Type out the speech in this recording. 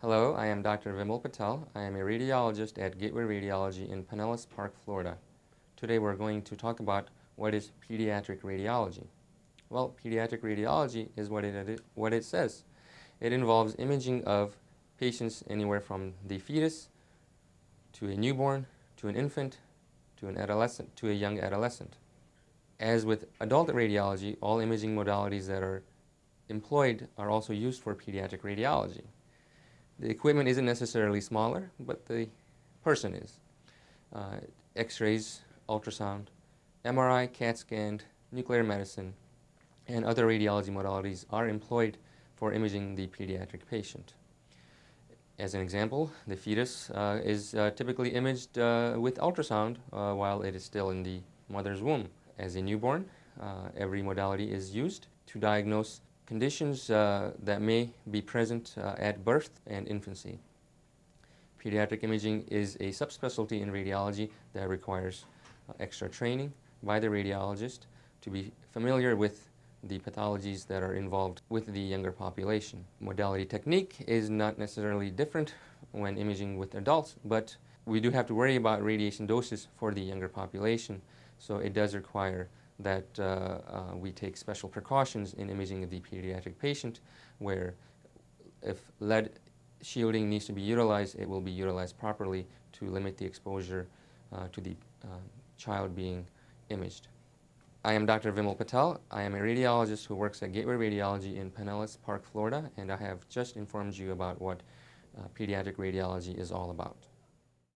Hello, I am Dr. Vimal Patel. I am a radiologist at Gateway Radiology in Pinellas Park, Florida. Today we're going to talk about what is pediatric radiology. Well, pediatric radiology is what it says. It involves imaging of patients anywhere from the fetus to a newborn, to an infant, to an adolescent, to a young adolescent. As with adult radiology, all imaging modalities that are employed are also used for pediatric radiology. The equipment isn't necessarily smaller, but the person is. X-rays, ultrasound, MRI, CAT scan, nuclear medicine, and other radiology modalities are employed for imaging the pediatric patient. As an example, the fetus is typically imaged with ultrasound while it is still in the mother's womb. As a newborn, every modality is used to diagnose conditions that may be present at birth and infancy. Pediatric imaging is a subspecialty in radiology that requires extra training by the radiologist to be familiar with the pathologies that are involved with the younger population. Modality technique is not necessarily different when imaging with adults, but we do have to worry about radiation doses for the younger population, so it does require that we take special precautions in imaging of the pediatric patient, where if lead shielding needs to be utilized, it will be utilized properly to limit the exposure to the child being imaged. I am Dr. Vimal Patel. I am a radiologist who works at Gateway Radiology in Pinellas Park, Florida, and I have just informed you about what pediatric radiology is all about.